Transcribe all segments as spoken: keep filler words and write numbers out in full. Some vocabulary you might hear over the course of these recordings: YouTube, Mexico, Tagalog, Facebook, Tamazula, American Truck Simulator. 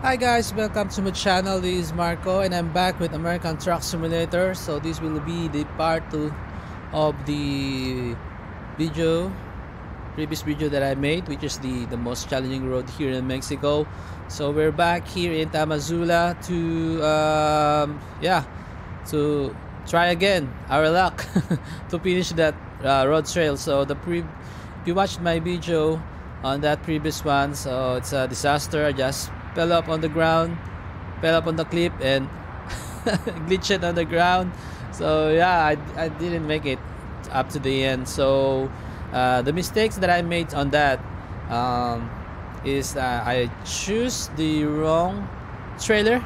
Hi guys, welcome to my channel. This is Marco and I'm back with American Truck Simulator. So this will be the part two of the video, previous video that I made, which is the, the most challenging road here in Mexico. So we're back here in Tamazula to, um, yeah, to try again, our luck, to finish that uh, road trail. So the pre if you watched my video on that previous one, so it's a disaster. I just fell up on the ground, fell up on the cliff and glitched on the ground. So yeah, I, I didn't make it up to the end. So uh, the mistakes that I made on that um, is uh, I choose the wrong trailer.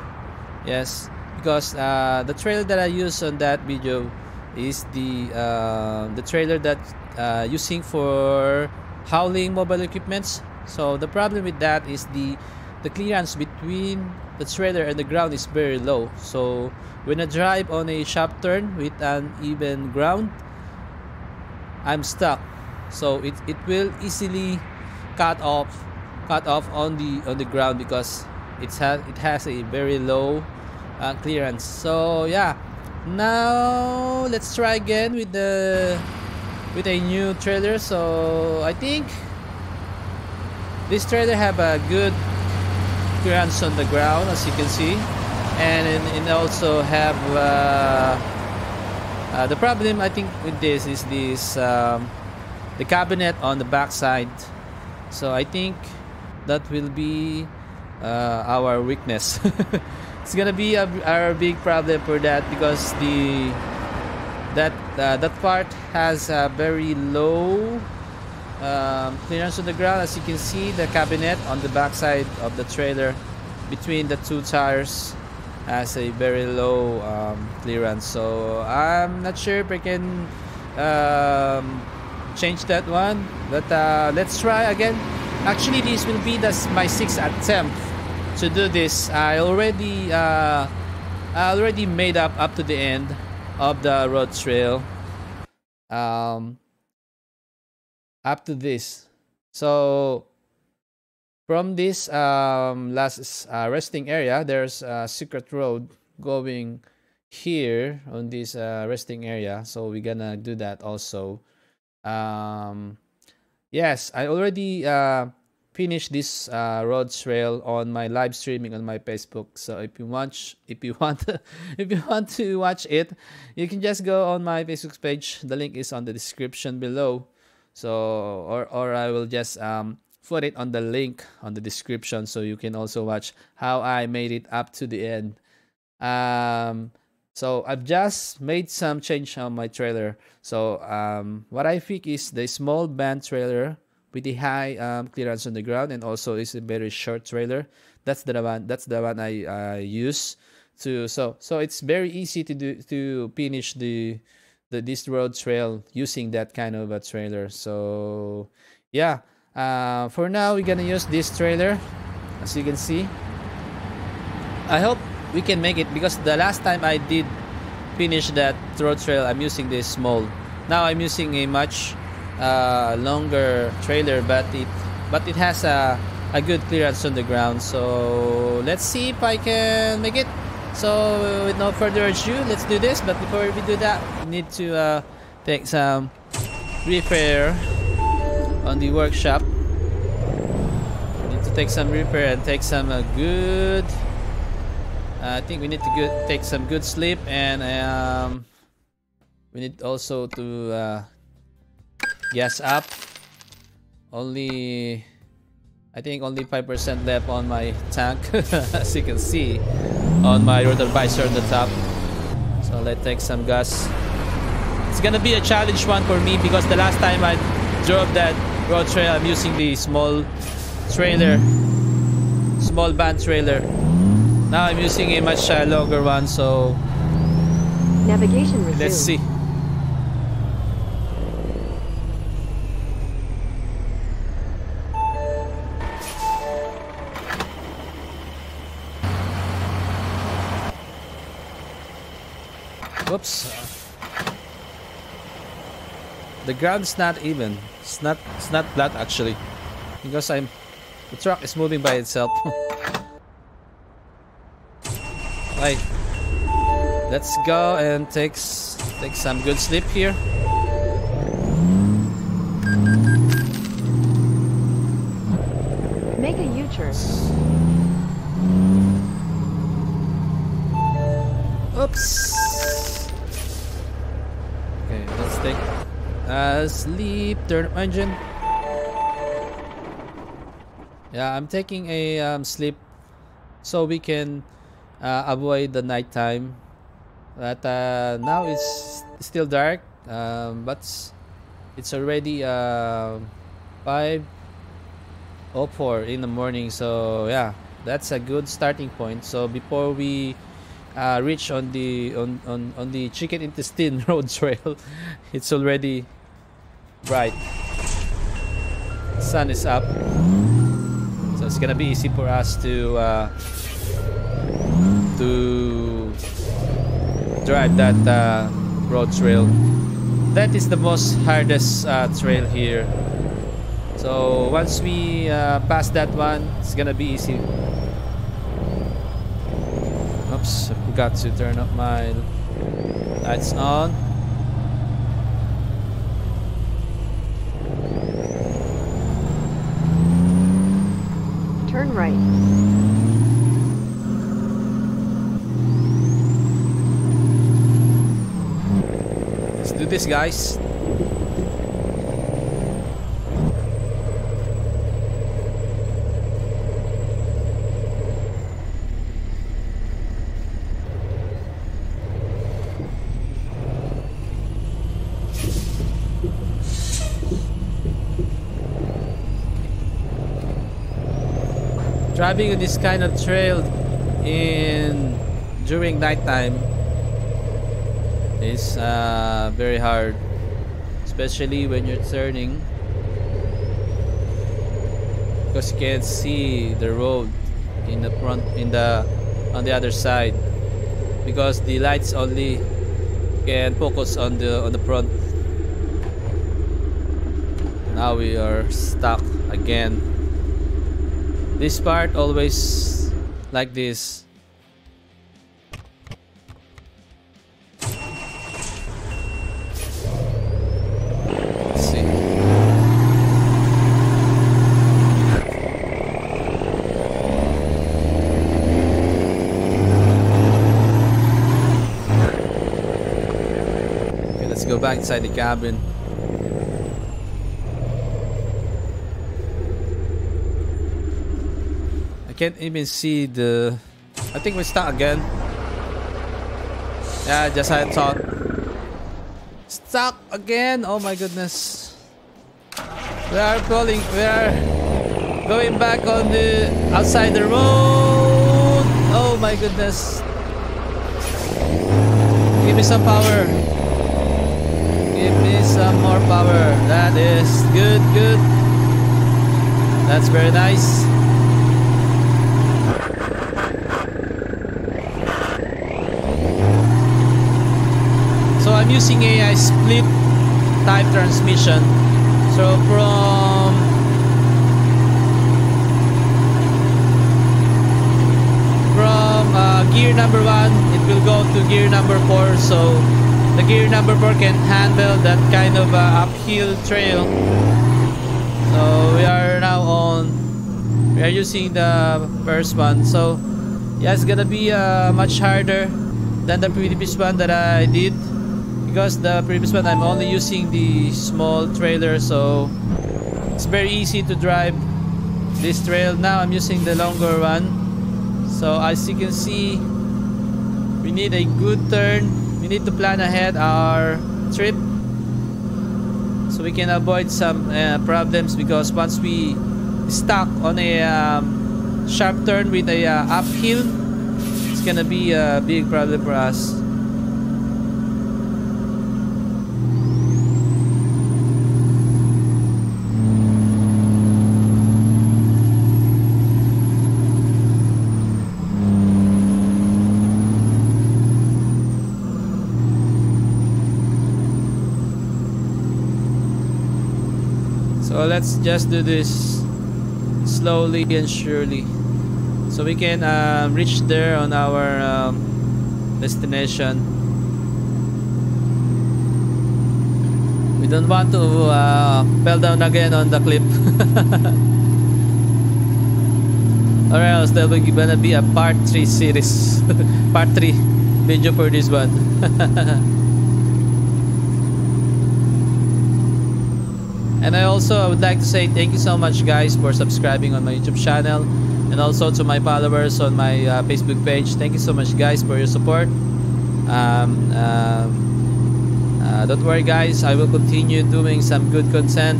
Yes, because uh, the trailer that I used on that video is the uh, the trailer that uh, using for hauling mobile equipments. So the problem with that is the The clearance between the trailer and the ground is very low. So when I drive on a sharp turn with an even ground, I'm stuck. So it, it will easily cut off cut off on the on the ground because it's ha it has a very low uh, clearance. So yeah, now let's try again with the with a new trailer. So I think this trailer have a good clearance on the ground, as you can see, and and also have uh, uh, the problem I think with this is this um, the cabinet on the back side. So I think that will be uh, our weakness. It's gonna be a, our big problem for that, because the that uh, that part has a very low Um, clearance on the ground. As you can see, the cabinet on the back side of the trailer between the two tires has a very low um, clearance. So I'm not sure if I can um, change that one, but uh, let's try again. Actually, this will be the, my sixth attempt to do this. I already uh, I already made up up to the end of the road trail um, up to this. So from this um, last uh, resting area, there's a secret road going here on this uh, resting area. So we're gonna do that also. Um, yes, I already uh, finished this uh, road trail on my live streaming on my Facebook. So if you want, if you want, if you want to watch it, you can just go on my Facebook page. The link is on the description below. So, or, or I will just um, put it on the link on the description, so you can also watch how I made it up to the end. Um, so I've just made some change on my trailer. So um, what I think is the small van trailer with the high um, clearance on the ground, and also is a very short trailer. That's the one. That's the one I uh, use to. So so it's very easy to do to finish the. The, this road trail using that kind of a trailer. So yeah, uh, for now we're gonna use this trailer. As you can see, I hope we can make it, because the last time I did finish that road trail, I'm using this small. Now I'm using a much uh, longer trailer, but it but it has a, a good clearance on the ground. So let's see if I can make it. So with no further ado, let's do this. But before we do that, we need to uh, take some repair on the workshop. We need to take some repair and take some uh, good. Uh, I think we need to good, take some good sleep, and um, we need also to uh, gas up. Only, I think, only five percent left on my tank, as you can see. On my road advisor on the top. So let's take some gas. It's gonna be a challenge one for me, because the last time I drove that road trail, I'm using the small trailer, small van trailer. Now I'm using a much uh, longer one. So navigation resume. Let's see. Whoops. The ground's not even. It's not it's not flat actually. Because I'm the truck is moving by itself. Hey, let's go and take take some good sleep here. Make a U-turn. Oops. Okay, let's take a sleep. Turn engine. Yeah, I'm taking a um, sleep so we can uh, avoid the nighttime. But uh, now it's still dark, um, but it's already uh, five oh four in the morning. So yeah, that's a good starting point. So before we uh, reach on the on, on, on the chicken intestine road trail, it's already bright. The sun is up. So it's gonna be easy for us to uh, to drive that uh, road trail. That is the most hardest uh, trail here. So once we uh, pass that one, it's gonna be easy. Oops, I forgot to turn up my lights on. Turn right. Let's do this, guys. Driving on this kind of trail in during nighttime is uh, very hard, especially when you're turning, because you can't see the road in the front, in the on the other side, because the lights only can focus on the on the front. Now we are stuck again. This part always like this. Let's see. Okay, let's go back inside the cabin. Can't even see the... I think we're stuck again. Yeah, just I thought. Stuck again! Oh my goodness. We are calling. We are going back on the... outside the road! Oh my goodness. Give me some power. Give me some more power. That is good, good. That's very nice. I'm using a split type transmission, so from from uh, gear number one it will go to gear number four, so the gear number four can handle that kind of uh, uphill trail. So we are now on, we are using the first one, so yeah, it's gonna be uh, much harder than the previous one that I did. Because the previous one I'm only using the small trailer, so it's very easy to drive this trail. Now I'm using the longer one, so as you can see, we need a good turn. We need to plan ahead our trip so we can avoid some uh, problems, because once we stuck on a um, sharp turn with a uh, uphill, it's gonna be a big problem for us. So let's just do this slowly and surely, so we can uh, reach there on our um, destination. We don't want to uh, fall down again on the cliff. Or else there will gonna be a part three series. part three video for this one. And I also would like to say thank you so much guys for subscribing on my YouTube channel. And also to my followers on my uh, Facebook page. Thank you so much guys for your support. Um... uh, Uh, don't worry guys, I will continue doing some good content.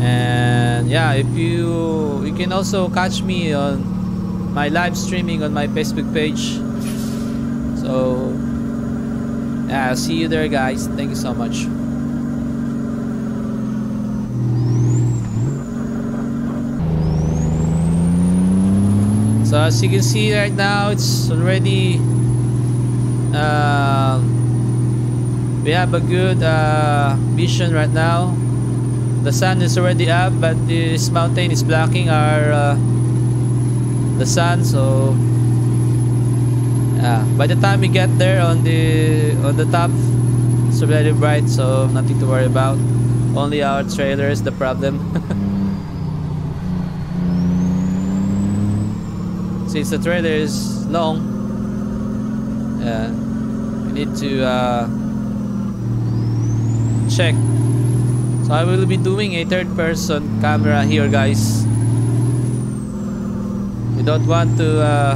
And yeah, if you you can also catch me on my live streaming on my Facebook page. So yeah, see you there guys. Thank you so much. So as you can see right now, it's already uh, we have a good uh, vision right now. The sun is already up, but this mountain is blocking our uh, the sun. So yeah, by the time we get there on the on the top, it's already bright. So nothing to worry about. Only our trailer is the problem. Since the trailer is long, yeah, we need to. Uh, check. So I will be doing a third person camera here guys. We don't want to uh,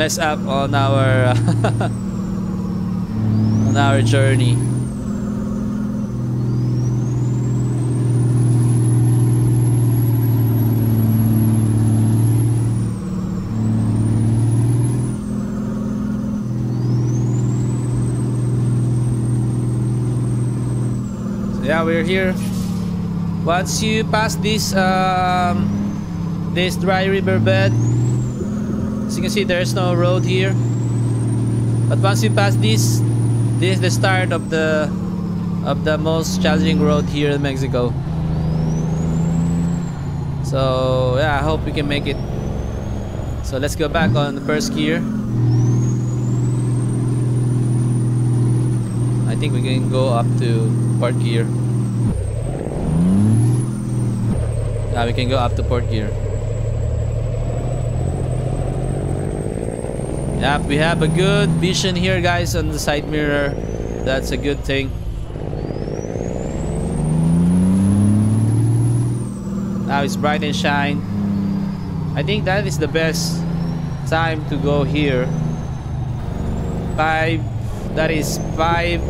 mess up on our on our journey. Yeah, we're here. Once you pass this um, this dry river bed, as you can see, there's no road here. But once you pass this, this is the start of the of the most challenging road here in Mexico. So yeah, I hope we can make it. So let's go back on the first gear. I think we can go up to port gear. Now we can go up to port gear. Yeah, we have a good vision here guys on the side mirror. That's a good thing. Now it's bright and shine. I think that is the best time to go here. Five, that is five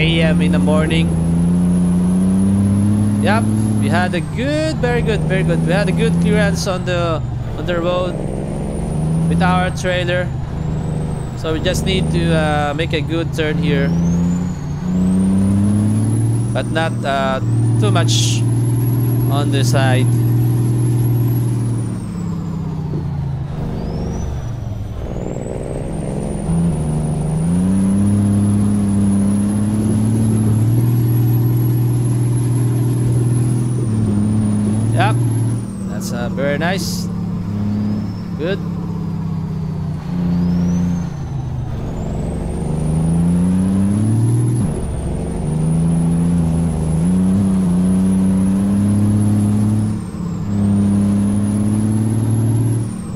A M in the morning. Yep, we had a good, very good, very good. We had a good clearance on the on the road with our trailer. So we just need to uh, make a good turn here, but not uh, too much on the side. Very nice. Good.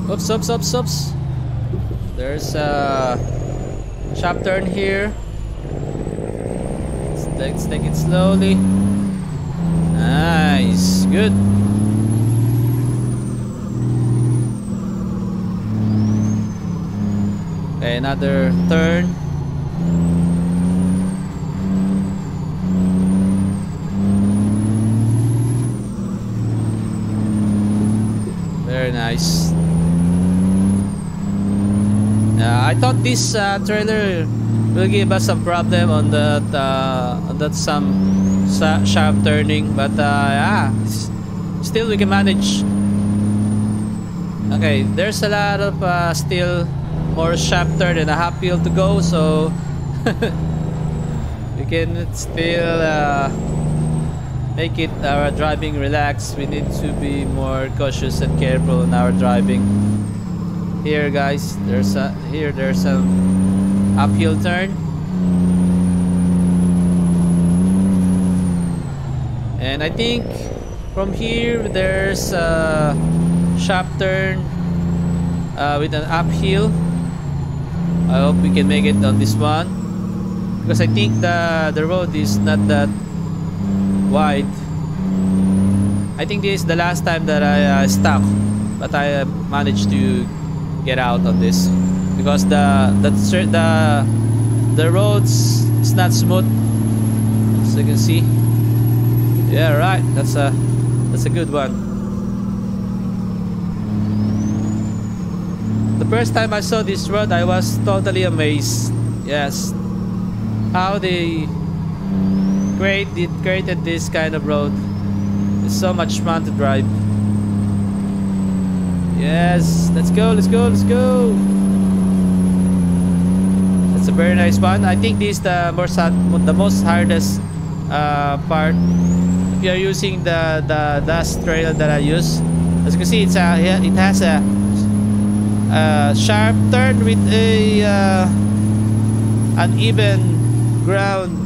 Oops, oops, oops, oops. There's a sharp turn here. Let's take, let's take it slowly. Nice. Good. Another turn. Very nice. Yeah, I thought this uh, trailer will give us some problem on that uh, on that some sharp turning, but uh, yeah, still we can manage. Okay, there's a lot of uh, still. More chapter than a half hill to go, so we can still uh, make it our driving relaxed. We need to be more cautious and careful in our driving. Here, guys, there's a here there's an uphill turn, and I think from here there's a sharp turn uh, with an uphill. I hope we can make it on this one, because I think the the road is not that wide. I think this is the last time that I uh, stuck, but I uh, managed to get out of this because the the the the roads is not smooth, as you can see. Yeah, right. That's a that's a good one. The first time I saw this road, I was totally amazed. Yes. How they create, they created this kind of road. It's so much fun to drive. Yes, let's go, let's go, let's go. That's a very nice one. I think this is the most the most hardest uh, part. If you're using the the dust trail that I use, as you can see, it's a it has a, a sharp turn with a uh, uneven ground.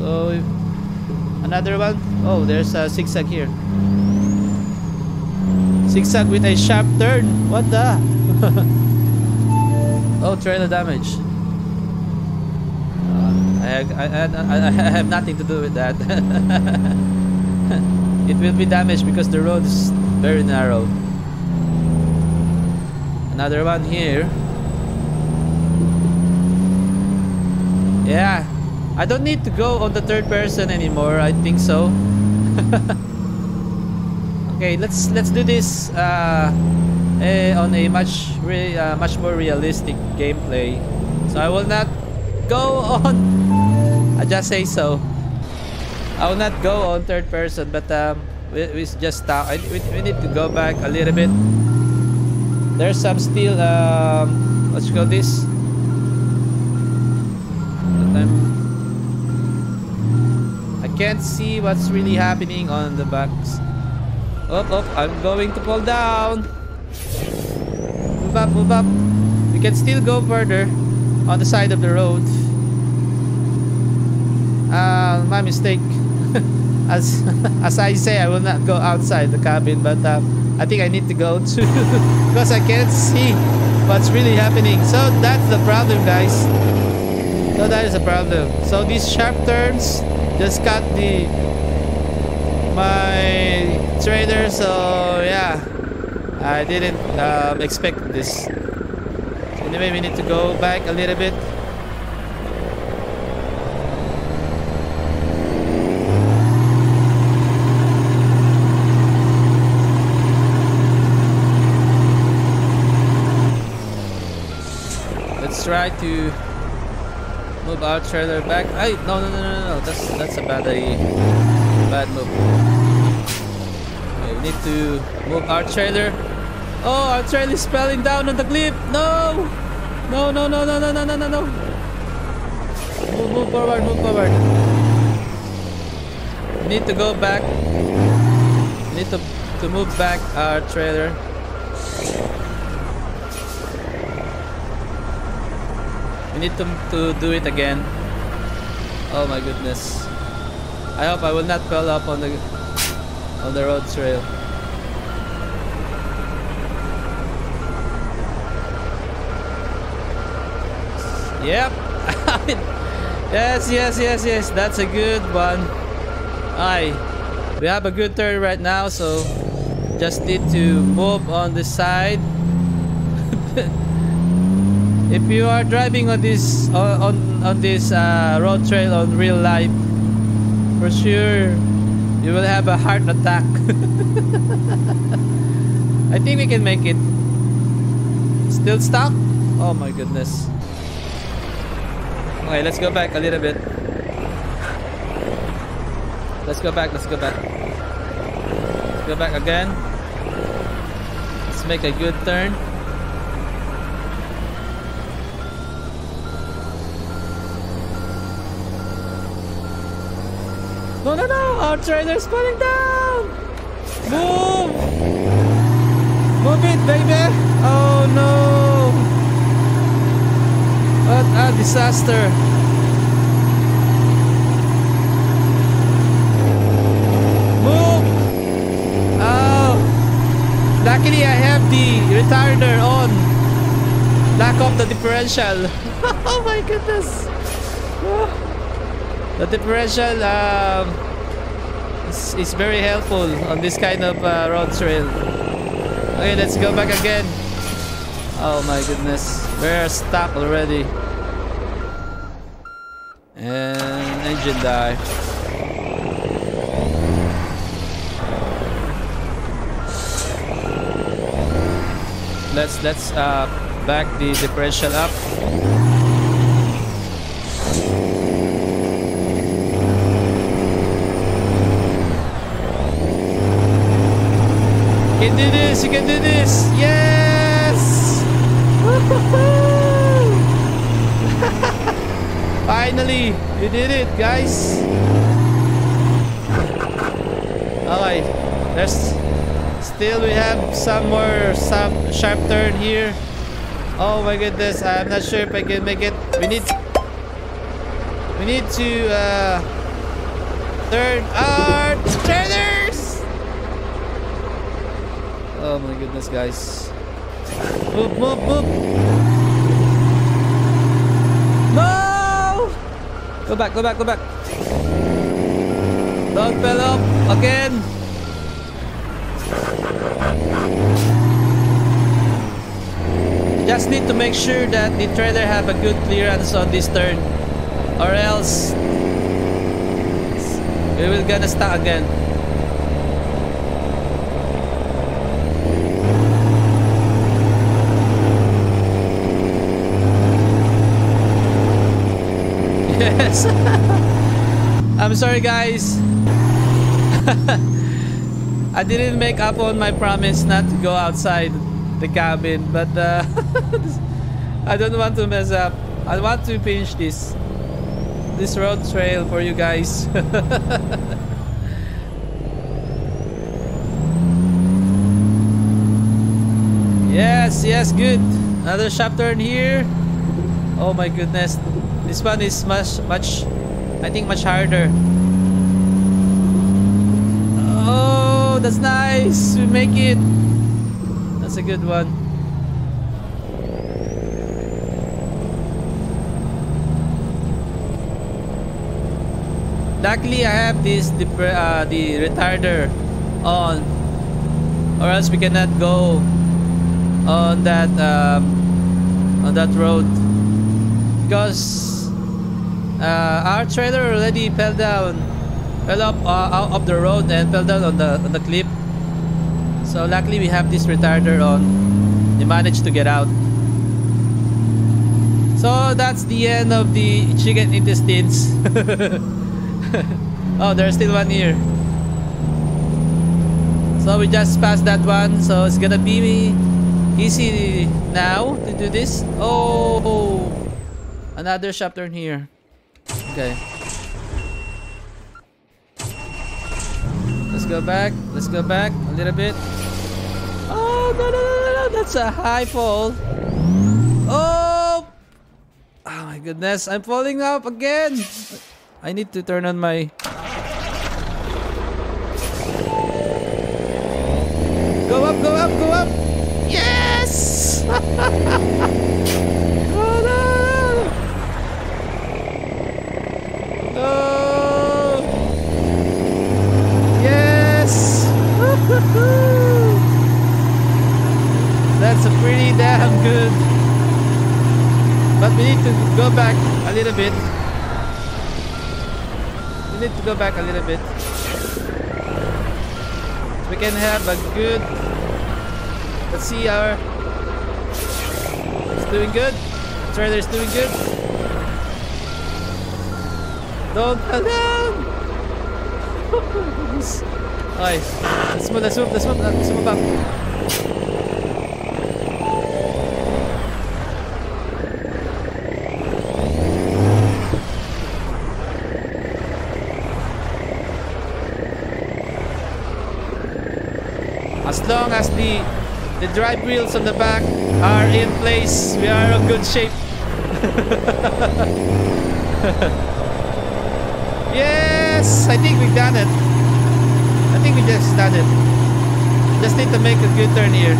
So if another one, oh, there's a zigzag here, zigzag with a sharp turn. What the oh, trailer damage. uh, I, I, I, I have nothing to do with that. It will be damaged because the road is very narrow. Another one here. Yeah, I don't need to go on the third person anymore. I think so. Okay, let's let's do this uh, eh, on a much re uh, much more realistic gameplay. So I will not go on. I just say so. I will not go on third person, but um, we, we just stop. I, we, we need to go back a little bit. There's some still. Um, let's call this. I can't see what's really happening on the backs. Oh, oh, I'm going to pull down. Move up, move up. We can still go further on the side of the road. Ah, uh, my mistake. as as I say, I will not go outside the cabin, but uh, I think I need to go too because I can't see what's really happening. So that's the problem, guys. So that is a problem. So these sharp turns just cut the my trailer. So yeah, I didn't um, expect this. So anyway, we need to go back a little bit. Let's try to move our trailer back. I no no no no no. That's that's a bad a bad move. Okay, we need to move our trailer. Oh, our trailer is falling down on the cliff. No, no no no no no no no no. Move move forward, move forward. We need to go back. We need to to move back our trailer. We need to, to do it again. Oh my goodness. I hope I will not fall up on the on the road trail. Yep. yes, yes, yes, yes. That's a good one. Aye. We have a good turn right now, so just need to move on the side. If you are driving on this on on this uh, road trail on real life, for sure you will have a heart attack. I think we can make it. Still stuck? Oh my goodness. Okay, let's go back a little bit. Let's go back. Let's go back. Let's go back again. Let's make a good turn. No, no, no! Our trailer's falling down! Move! Move it, baby! Oh no! What a disaster! Move! Oh! Luckily I have the retarder on. Lock up the differential. Oh my goodness! Oh. The differential um, is, is very helpful on this kind of uh, road trail. Okay, let's go back again. Oh my goodness, we're stuck already. And engine die. Let's let's uh back the differential up. You can do this, you can do this, yes! Finally, we did it, guys! Alright, there's still we have some more some sharp turn here. Oh my goodness, I'm not sure if I can make it. We need we need to uh, turn our trailers! Oh my goodness, guys. Move, move, move. No! Go back, go back, go back. Don't fell off again. Just need to make sure that the trailer have a good clearance on this turn, or else we will gonna start again. Yes. I'm sorry, guys. I didn't make up on my promise not to go outside the cabin, but uh, I don't want to mess up. I want to finish this this road trail for you guys. Yes, yes, good. Another sharp turn here. Oh my goodness. This one is much, much, I think much harder. Oh, that's nice. We make it. That's a good one. Luckily, I have this the uh, the retarder on, or else we cannot go on that um, on that road because. Uh, our trailer already fell down, fell up uh, out of the road and fell down on the on the cliff. So luckily we have this retarder on. We managed to get out. So that's the end of the chicken intestines. Oh, there's still one here. So we just passed that one. So it's gonna be easy now to do this. Oh, another sharp turn here. Okay. Let's go back. Let's go back a little bit. Oh no no no no! That's a high fall. Oh! Oh my goodness! I'm falling up again. I need to turn on my. Go up! Go up! Go up! Yes! Oh. Yes! That's a pretty damn good. But we need to go back a little bit. We need to go back a little bit. We can have a good. Let's see our. It's doing good. Trailer's doing good. Don't fall down! Alright, let's move, let's move, let's move, let's move up. As long as the The drive wheels on the back are in place. We are in good shape. Yes, I think we've done it. I think we just done it. Just need to make a good turn here.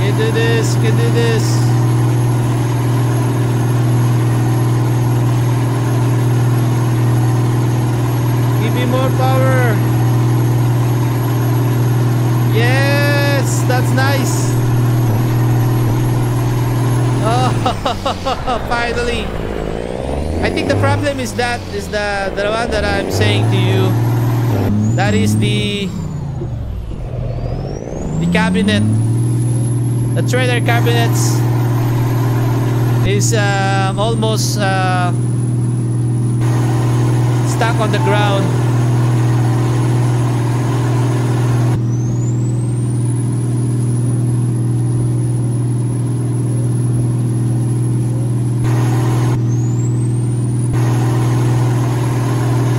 You do this, you do this. More power. Yes, that's nice. Oh, finally. I think the problem is that is the the one that I'm saying to you. That is the the cabinet. The trailer cabinets is uh, almost uh, stuck on the ground.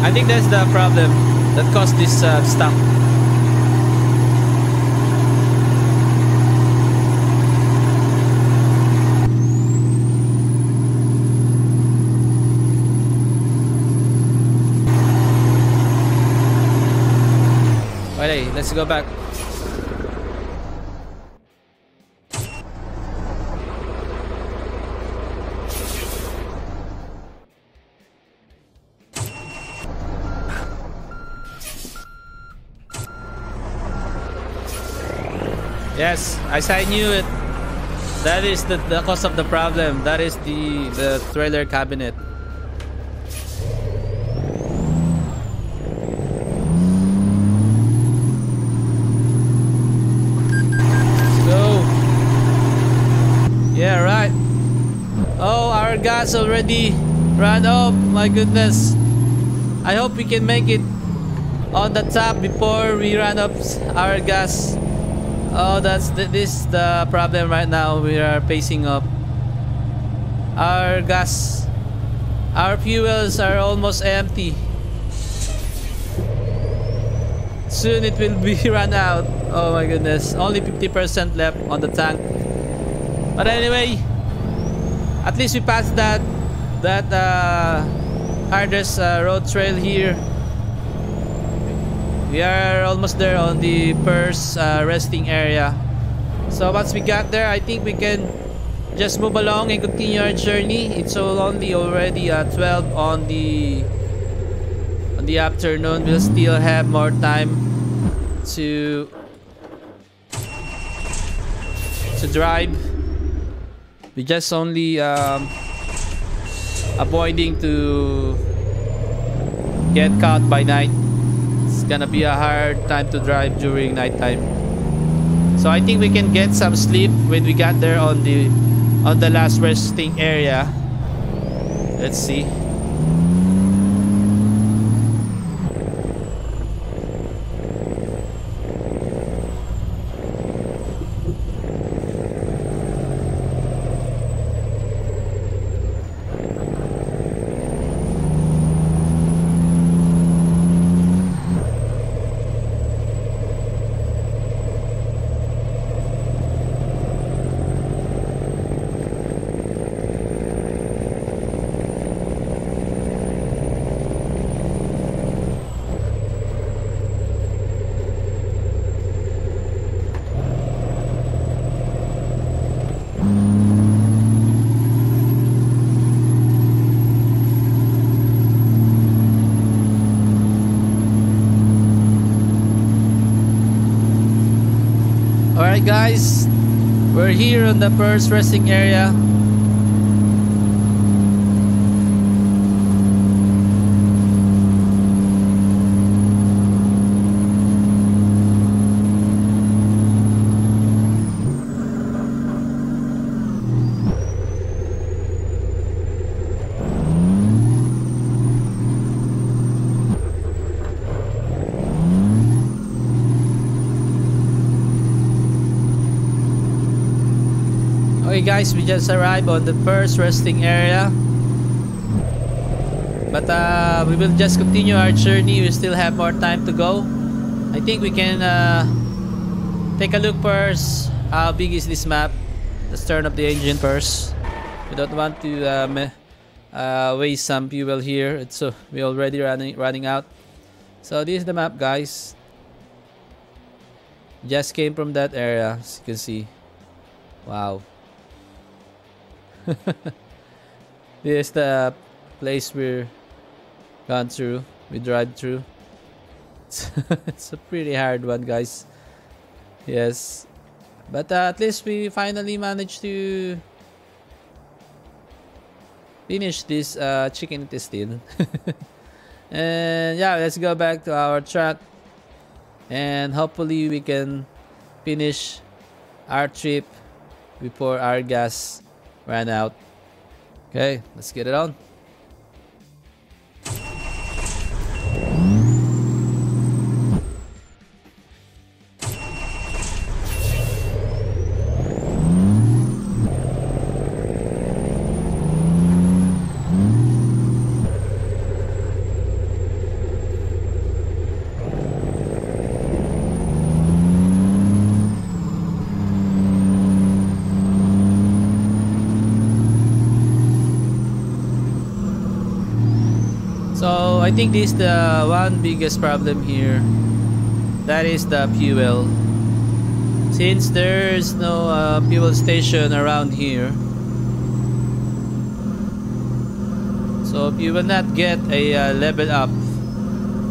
I think that's the problem that caused this uh, stuff. Alright, let's go back. Yes, as I knew it, that is the, the cause of the problem. That is the, the trailer cabinet. Let's go. Yeah, right. Oh, our gas already ran out. My goodness. I hope we can make it on the top before we run up our gas. Oh, that's the, this is the problem right now. We are pacing up. Our gas, our fuels are almost empty. Soon it will be run out. Oh my goodness, only fifty percent left on the tank. But anyway, at least we passed that that uh, hardest uh, road trail here. We are almost there on the first uh, resting area. So once we got there, I think we can just move along and continue our journey. It's only already uh, twelve on the on the afternoon. We'll still have more time to to drive. We just only um, avoiding to get caught by night. It's gonna be a hard time to drive during nighttime, so I think we can get some sleep when we got there on the on the last resting area. Let's see. Guys, we're here on the first resting area. Okay guys, we just arrived on the first resting area. But uh, we will just continue our journey. We still have more time to go. I think we can uh, take a look first. How big is this map? Let's turn up the engine first. We don't want to um, uh, waste some fuel here. It's uh, we're already running running out. So this is the map, guys. Just came from that area, as you can see. Wow. This is the place we're gone through. We drive through. It's, it's a pretty hard one, guys. Yes. But uh, at least we finally managed to finish this uh, chicken intestine. And yeah, let's go back to our truck. And hopefully we can finish our trip before our gas ran out. Okay, let's get it on. So I think this is the one biggest problem here. That is the fuel. Since there's no uh, fuel station around here, so you will not get a uh, level up,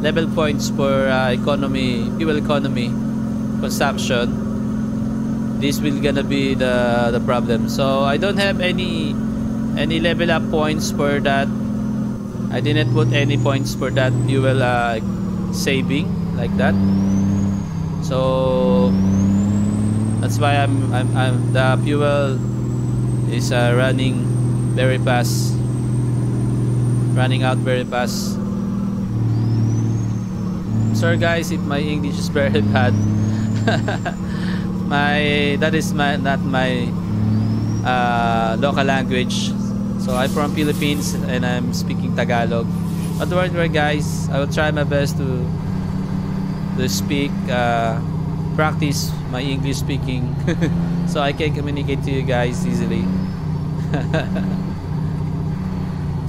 level points for uh, economy, fuel economy consumption. This will gonna be the the problem. So I don't have any any level up points for that. I didn't put any points for that fuel uh, saving like that, so that's why I'm, I'm, I'm the fuel is uh, running very fast, running out very fast. Sorry guys, if my English is very bad. My that is my not my uh, local language. So I'm from Philippines and I'm speaking Tagalog. But don't worry guys, I will try my best to to speak, uh, practice my English speaking, so I can communicate to you guys easily.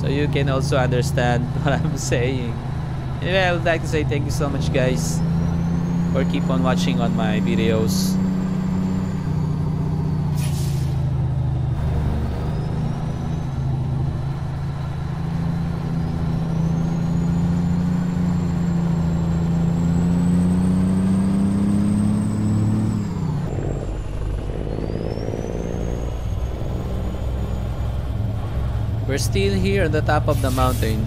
So you can also understand what I'm saying. Anyway, I would like to say thank you so much guys for keep on watching on my videos. We're still here at the top of the mountain,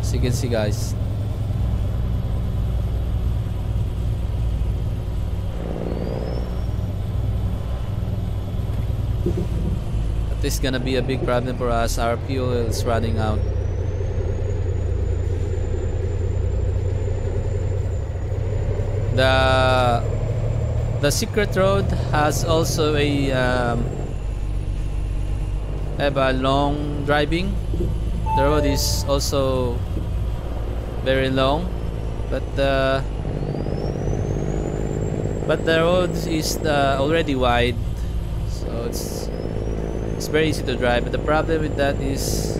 as you can see guys. But this is gonna be a big problem for us. Our fuel is running out. The, the secret road has also a um, have a long driving. The road is also very long, but uh, but the road is uh, already wide, so it's it's very easy to drive. But the problem with that is,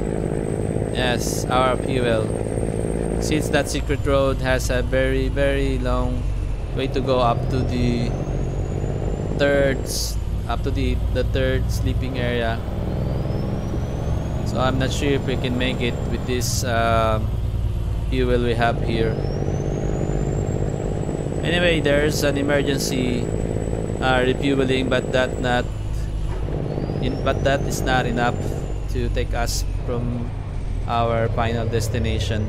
yes, our fuel. Since that secret road has a very very long way to go up to the third up to the the third sleeping area. So I'm not sure if we can make it with this uh, fuel we have here. Anyway, there's an emergency uh, refueling, but that not in, but that is not enough to take us from our final destination.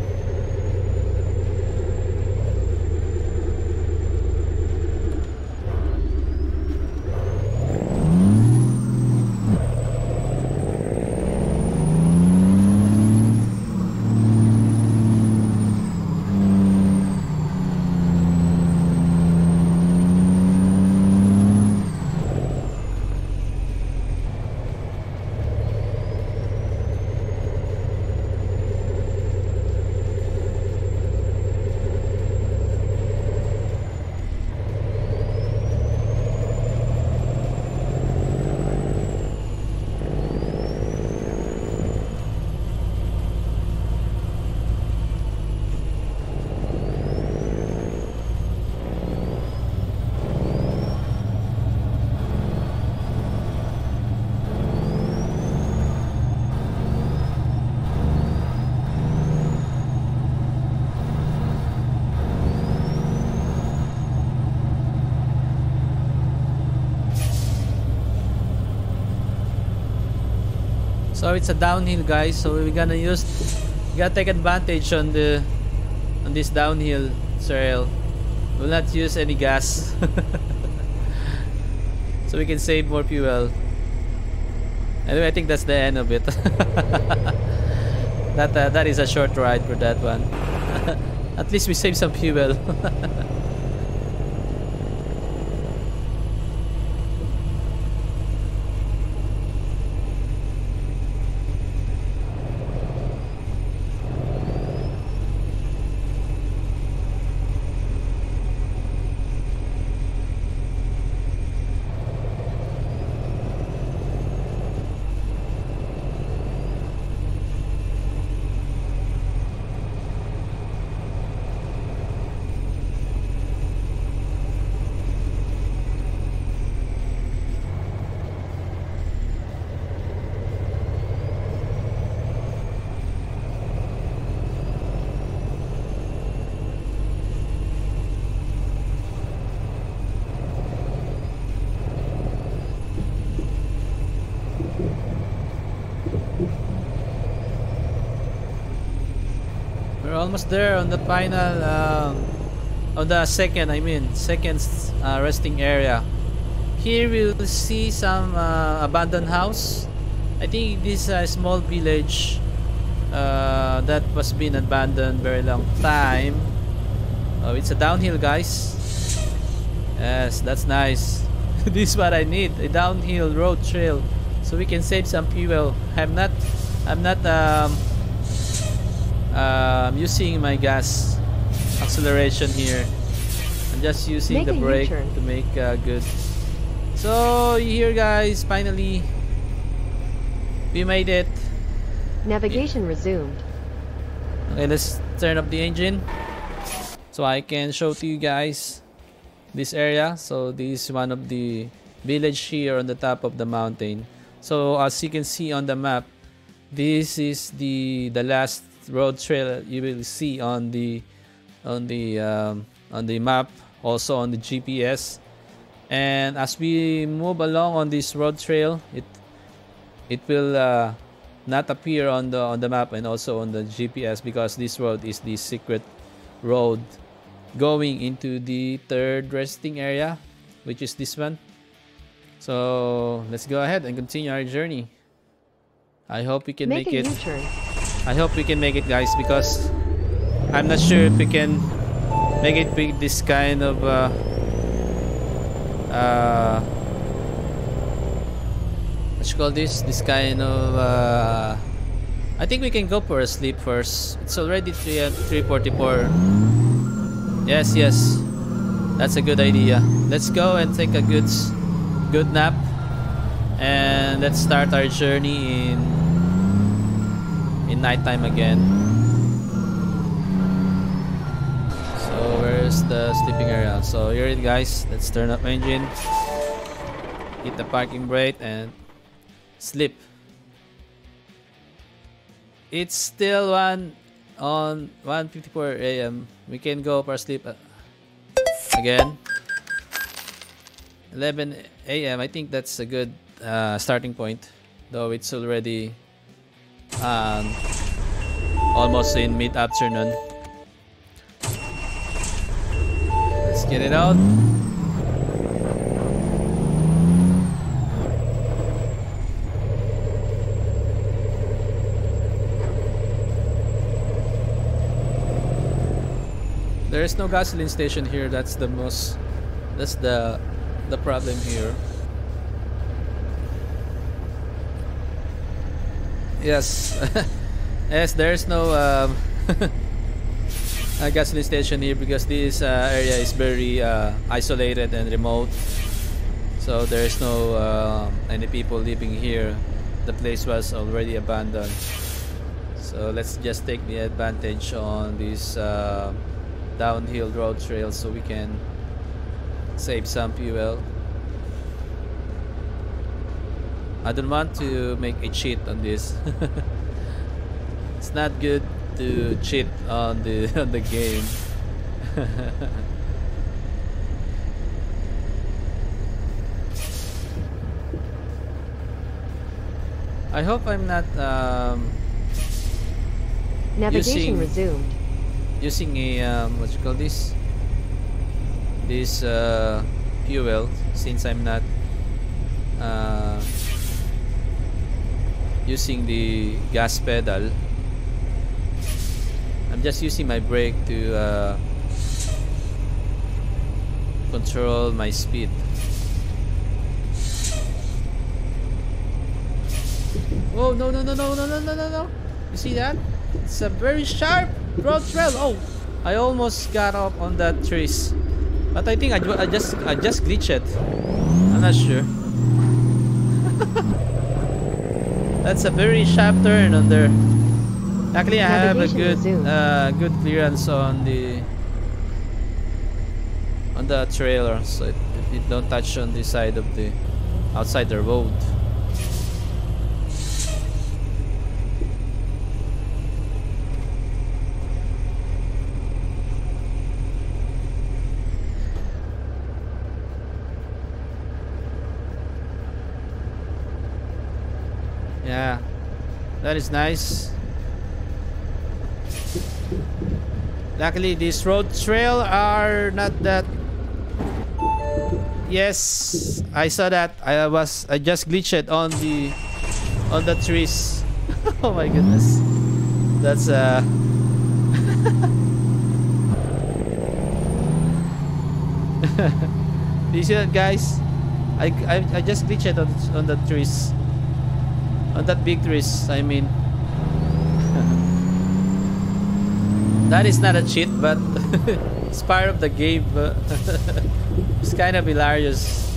So it's a downhill, guys. So we're gonna use, we gotta take advantage on the on this downhill trail. We'll not use any gas, so we can save more fuel. Anyway, I think that's the end of it. That uh, that is a short ride for that one. At least we saved some fuel. Almost there on the final, um, on the second, I mean, second uh, resting area. Here we'll see some uh, abandoned house. I think this is a small village uh, that was been abandoned very long time. Oh, it's a downhill, guys. Yes, that's nice. This is what I need, a downhill road trail, so we can save some fuel. I'm not, I'm not. Um, Uh, I'm using my gas acceleration here. I'm just using the brake to make uh, good. So here, guys, finally we made it. Navigation resumed. Okay, let's turn up the engine so I can show to you guys this area. So this is one of the village here on the top of the mountain. So as you can see on the map, this is the the last road trail you will see on the on the um, on the map, also on the G P S. And as we move along on this road trail, it it will uh, not appear on the on the map and also on the G P S, because this road is the secret road going into the third resting area, which is this one. So let's go ahead and continue our journey. I hope we can make, make it U-turn. I hope we can make it, guys, because I'm not sure if we can make it with this kind of uh, uh, what you call this? This kind of uh, I think we can go for a sleep first. It's already three forty-four. Yes, yes, that's a good idea. Let's go and take a good, good nap, and let's start our journey in. in nighttime again. So where's the sleeping area? So here it, guys. Let's turn up engine, hit the parking brake, and sleep. It's still one on one fifty-four A M We can go for sleep again. eleven A M I think that's a good uh, starting point, though it's already Um, almost in mid-afternoon. Let's get it out. There is no gasoline station here. That's the most. That's the the problem here. Yes, yes. There's no um, a gasoline station here because this uh, area is very uh, isolated and remote. So there's no uh, any people living here. The place was already abandoned. So let's just take the advantage on this uh, downhill road trail so we can save some fuel. I don't want to make a cheat on this. It's not good to cheat on the on the game. I hope I'm not um, navigation using, resumed. Using a um, what you call this? This uh, fuel, since I'm not uh, using the gas pedal. I'm just using my brake to uh, control my speed. Oh no no no no no no no no no! You see that? It's a very sharp road trail. Oh, I almost got up on that trees, but I think I, I just I just glitched it. I'm not sure. That's a very sharp turn on there. Luckily, I have a good uh, good clearance on the on the trailer, so it, it, it don't touch on the side of the outside the road. Yeah, that is nice. Luckily, these road trail are not that. Yes, I saw that. I was I just glitched on the on the trees. Oh my goodness, that's uh. You see that, guys? I I, I just glitched on on the trees. On that big trees, I mean. That is not a cheat, but it's part of the game. It's kind of hilarious.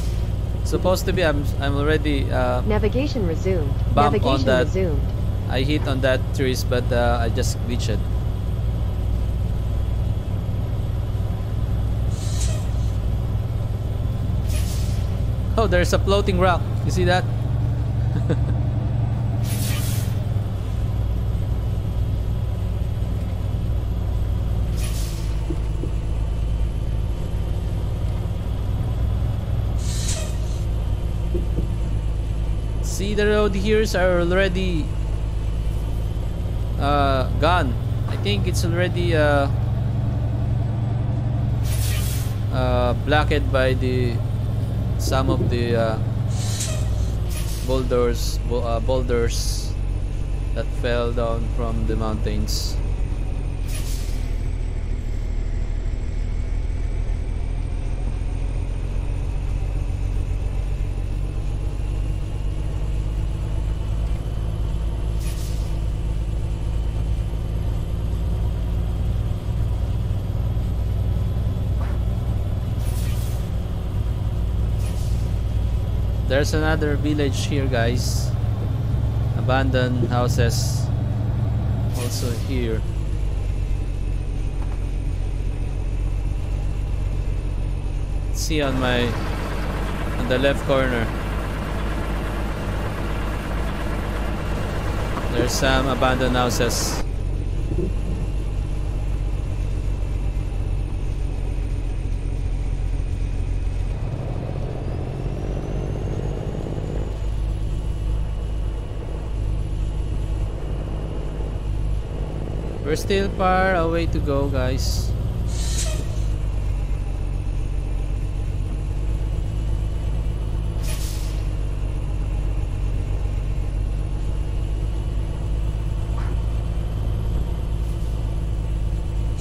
Supposed to be, I'm, I'm already. Uh, Navigation resumed. Bump Navigation on that. Resumed. I hit on that trees, but uh, I just glitched it. Oh, there's a floating rock. You see that? See, the road here are already uh, gone. I think it's already uh, uh, blocked by the some of the uh, boulders uh, boulders that fell down from the mountains. There's another village here, guys. Abandoned houses also here. See on my on the left corner. There's some abandoned houses. We're still far away to go, guys.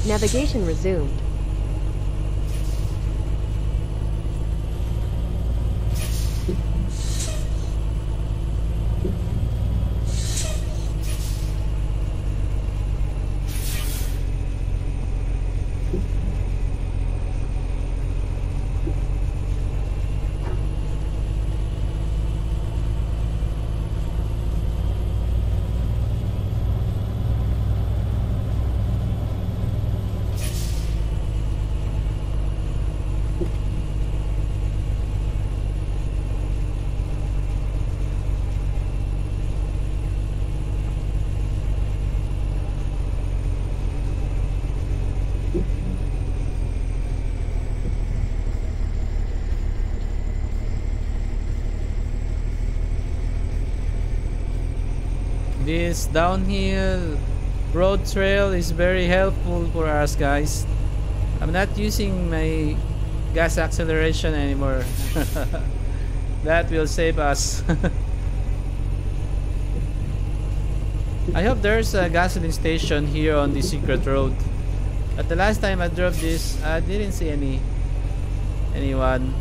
Navigation resumed. This downhill road trail is very helpful for us, guys. I'm not using my gas acceleration anymore. That will save us. I hope there's a gasoline station here on the secret road. At the last time I drove this, I didn't see any anyone.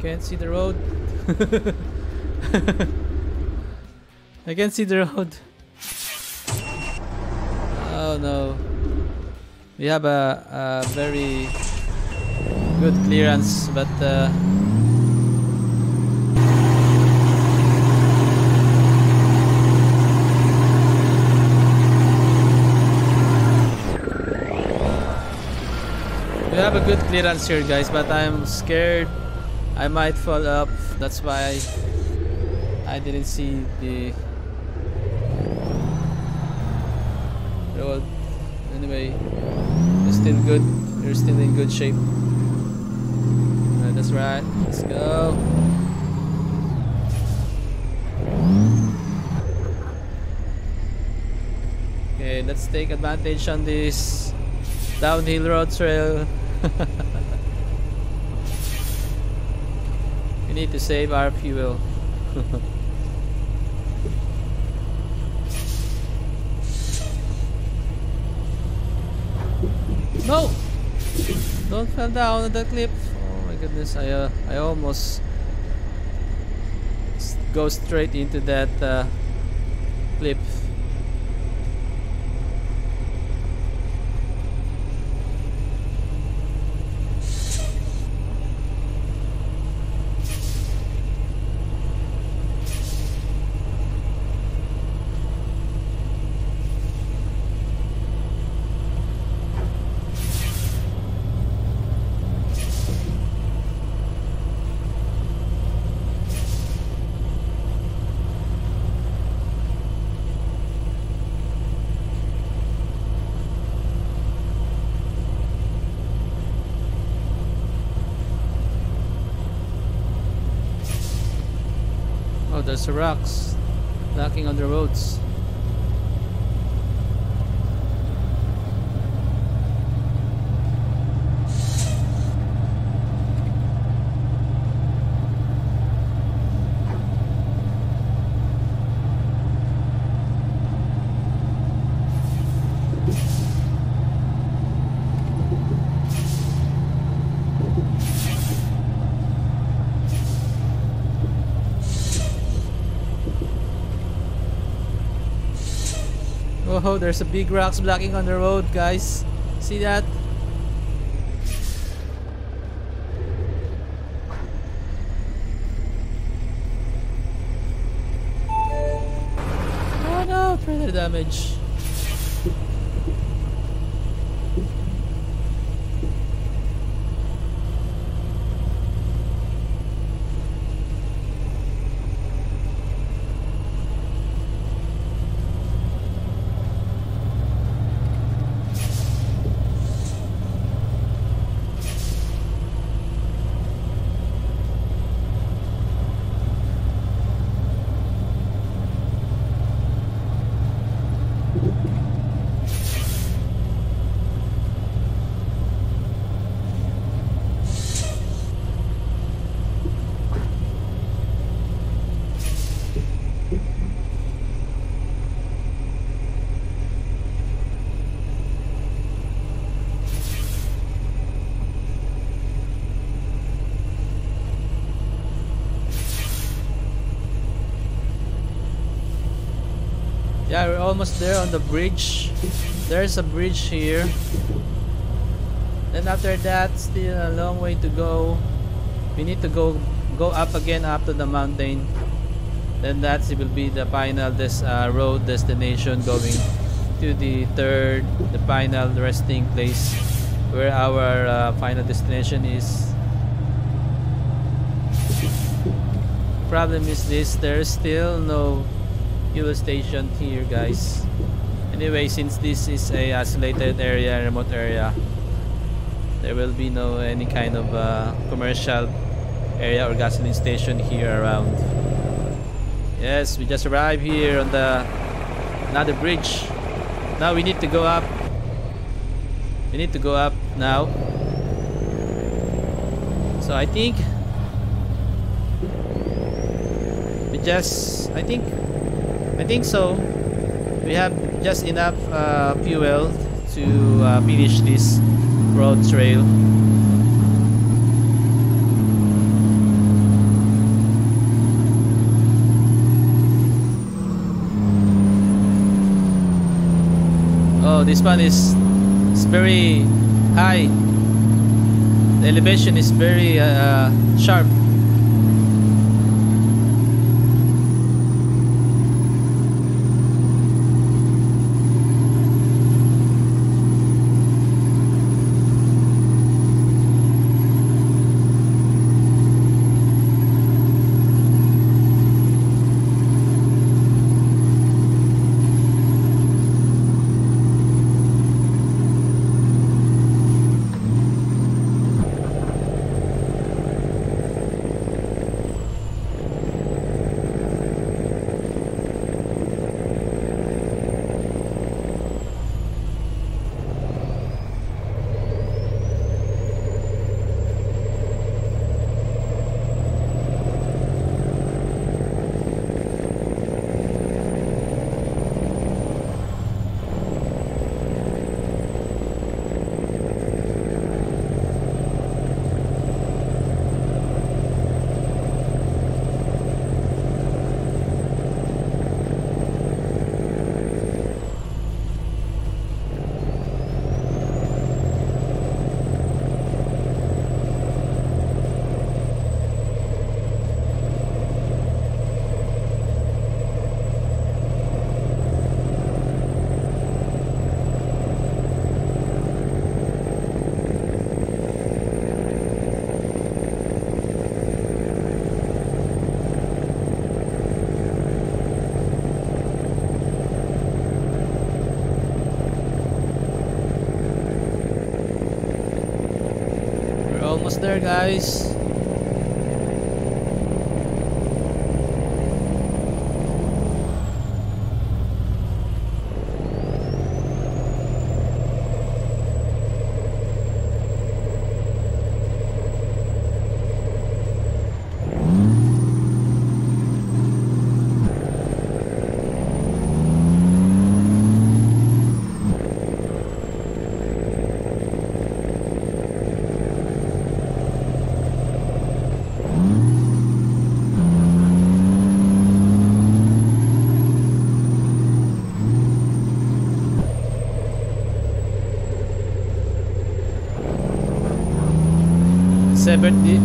Can't see the road. I can't see the road. Oh no. We have a, a very good clearance, but uh, we have a good clearance here, guys, but I'm scared I might fall up. That's why I didn't see the road. Anyway, we're still good. We're still in good shape. Alright, that's right. Let's go. Okay, let's take advantage on this downhill road trail. We need to save our fuel. No! Don't fall down at the cliff. Oh my goodness, I uh, I almost go straight into that uh, cliff. There's rocks knocking on the roads. Oh, there's a big rocks blocking on the road, guys. See that? Oh no, further damage. Yeah, we're almost there on the bridge. There's a bridge here. Then after that, still a long way to go. We need to go go up again up to the mountain. Then that will be the final this uh, road destination going to the third, the final resting place where our uh, final destination is. Problem is this, there's still no fuel station here, guys. Anyway, since this is a isolated area, remote area, there will be no any kind of uh, commercial area or gasoline station here around. Yes, we just arrived here on the another bridge. Now we need to go up. We need to go up now. So I think we just I think I think so we have just enough uh, fuel to uh, finish this road trail. Oh, this one is, is very high. The elevation is very uh, sharp. There, guys.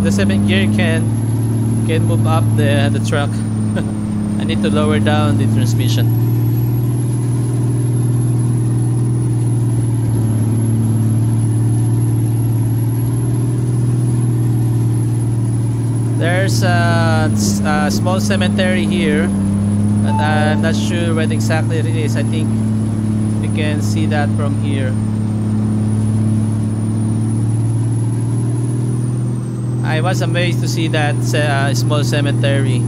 The seventh gear can can move up the the truck. I need to lower down the transmission. There's a, a small cemetery here, and I'm not sure where exactly it is. I think we can see that from here. I was amazed to see that uh, small cemetery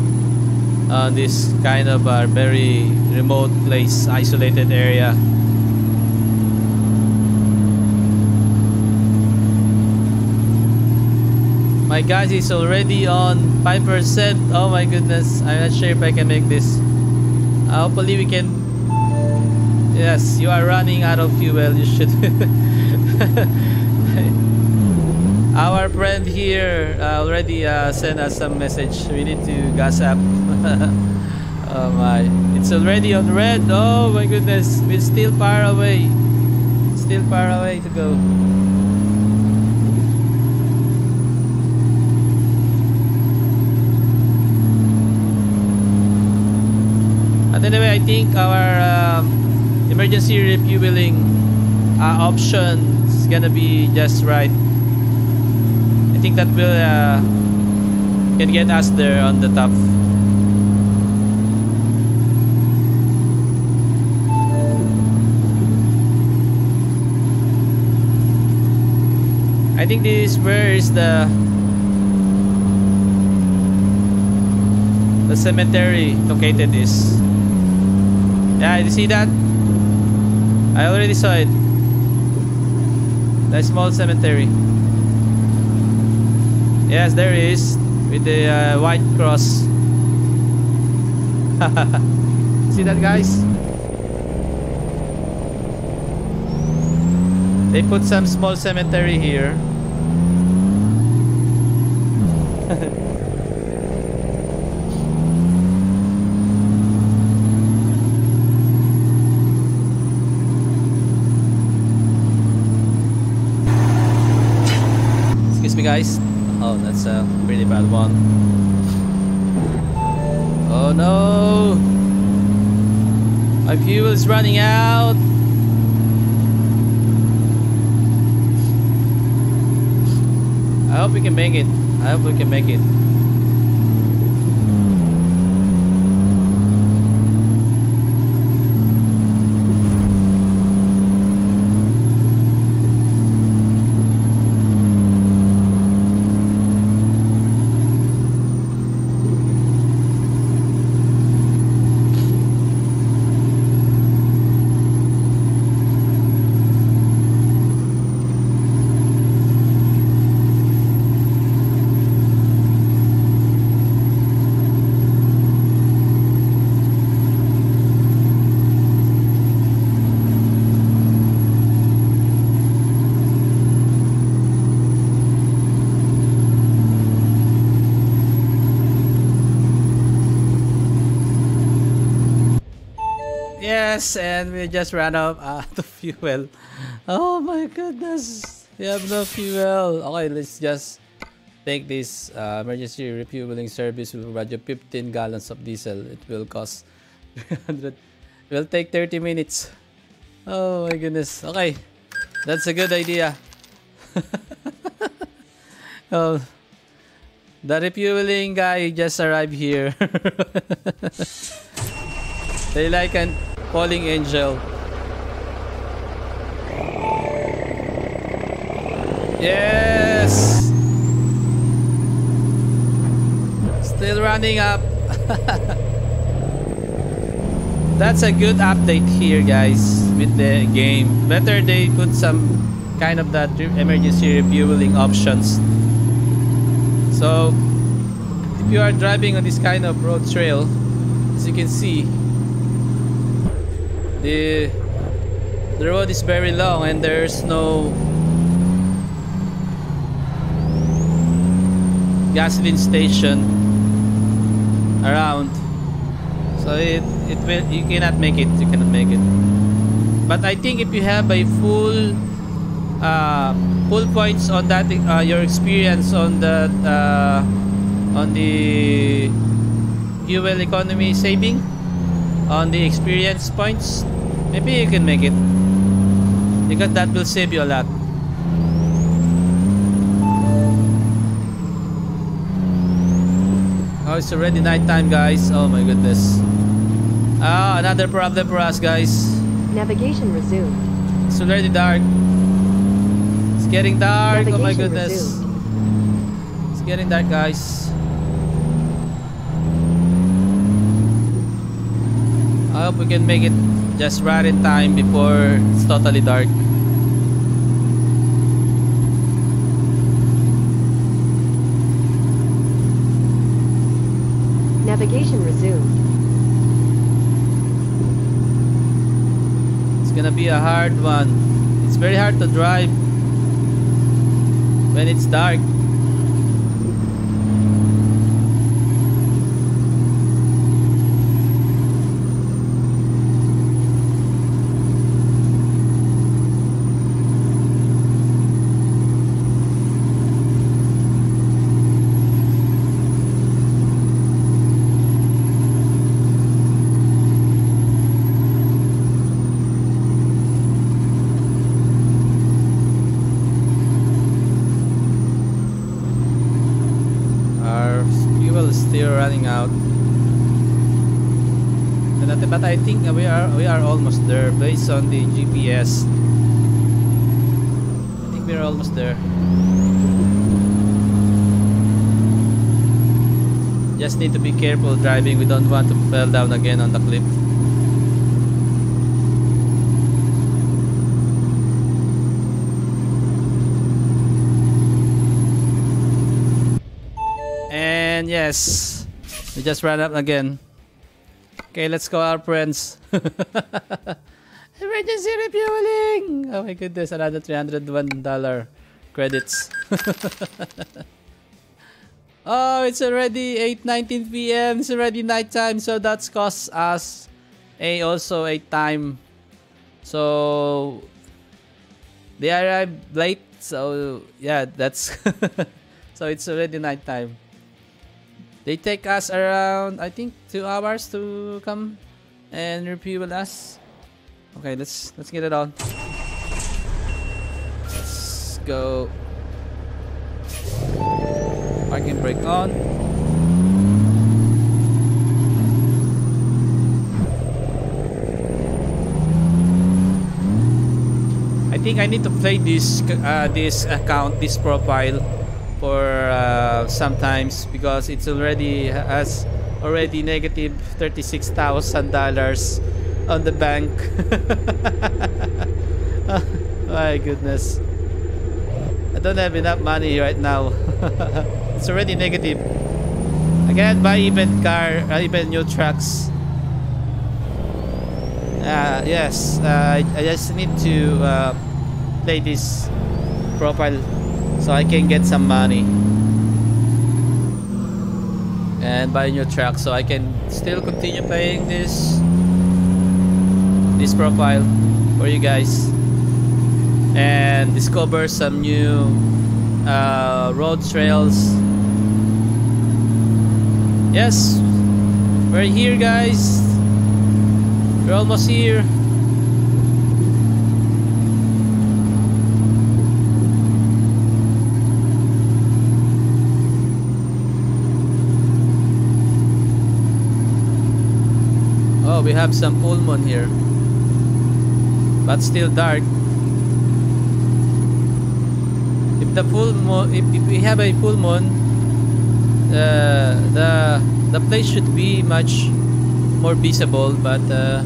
on uh, this kind of a uh, very remote place, isolated area. My gas is already on five percent. Oh my goodness, I'm not sure if I can make this. Uh, hopefully we can. Yes, you are running out of fuel, you should. Our friend here uh, already uh, sent us some message. We need to gas up. Oh my, it's already on red. Oh my goodness, we're still far away. Still far away to go. And anyway, I think our um, emergency refueling uh, option is gonna be just right. I think that will uh, can get us there on the top. I think this is where is the the cemetery located is. Yeah, you see that? I already saw it. The small cemetery. Yes, there it is with the uh, white cross. See that, guys? They put some small cemetery here. Excuse me, guys. Oh, that's a really bad one. Oh no! My fuel is running out. I hope we can make it. I hope we can make it. And we just ran out of fuel. Oh my goodness, we have no fuel. Okay, let's just take this uh, emergency refueling service. We'll provide you fifteen gallons of diesel. It will cost three hundred. It will take thirty minutes. Oh my goodness. Okay, that's a good idea. Oh, the refueling guy just arrived here. They like an falling angel. Yes! Still running up. That's a good update here, guys, with the game. Better they put some kind of that emergency refueling options. So, if you are driving on this kind of road trail, as you can see, The, the road is very long and there's no gasoline station around, so it it will you cannot make it you cannot make it. But I think if you have a full uh, full points on that uh, your experience on that uh, on the fuel economy saving. On the experience points, maybe you can make it, because that will save you a lot. Oh, it's already night time, guys. Oh my goodness. Ah, another problem for us, guys. Navigation resumed. It's already dark. It's getting dark. Navigation oh my goodness. Resumed. It's getting dark, guys. I hope we can make it just right in time before it's totally dark. Navigation resumed. It's gonna be a hard one. It's very hard to drive when it's dark. but, but I think we are we are almost there based on the G P S. I think we are almost there. Just need to be careful driving. We don't want to fall down again on the cliff. And yes, we just ran up again. Okay, let's call our friends. Emergency refueling! Oh my goodness, another three hundred one dollar credits. Oh, it's already eight nineteen p m It's already nighttime, so that's cost us a also a time. So they arrived late, so yeah, that's so it's already nighttime. They take us around, I think, two hours to come and refuel us. Okay, let's let's get it on. Let's go. Parking brake on. I think I need to play this uh, this account, this profile, for uh, sometimes, because it's already has already negative thirty-six thousand dollars on the bank. Oh, my goodness. I don't have enough money right now. It's already negative. I cannot buy even car, or even new trucks. Uh, yes, uh, I, I just need to uh, play this profile so I can get some money and buy new trucks, so I can still continue playing this this profile for you guys and discover some new uh, road trails. Yes, we're here, guys. We're almost here. Oh, we have some full moon here, but still dark. The full moon, if, if we have a full moon, uh, the the place should be much more visible, but uh,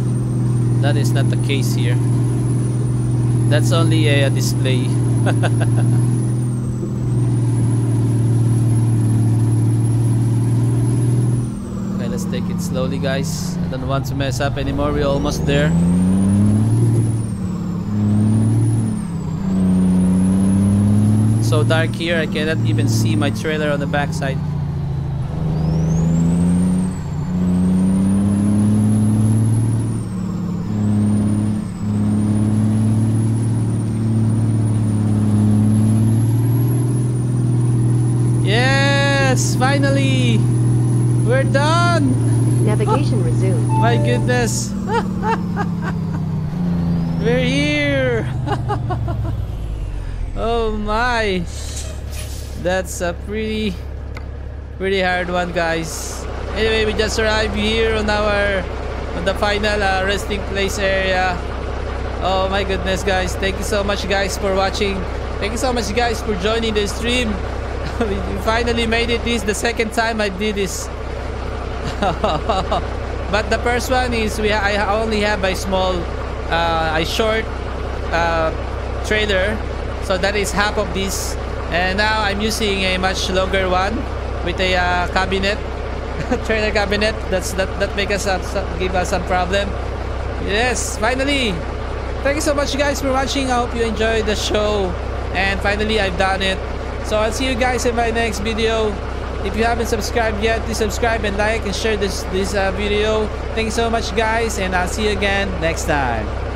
that is not the case here. That's only a, a display. Okay, let's take it slowly, guys. I don't want to mess up anymore. We're almost there. So dark here, I cannot even see my trailer on the backside. Yes, finally, we're done. Navigation oh, resumed. My goodness, we're here. Oh my, that's a pretty pretty hard one, guys. Anyway, we just arrived here on our on the final uh, resting place area. Oh my goodness, guys, thank you so much, guys, for watching. Thank you so much, guys, for joining the stream. We finally made it. This is the second time I did this. But the first one is we I only have a small uh, a short uh, trailer. So that is half of this, and now I'm using a much longer one with a uh, cabinet, trailer cabinet. That's that that make us uh, give us some problem. Yes, finally. Thank you so much, guys, for watching. I hope you enjoyed the show, and finally I've done it. So I'll see you guys in my next video. If you haven't subscribed yet, please subscribe and like and share this this uh, video. Thank you so much, guys, and I'll see you again next time.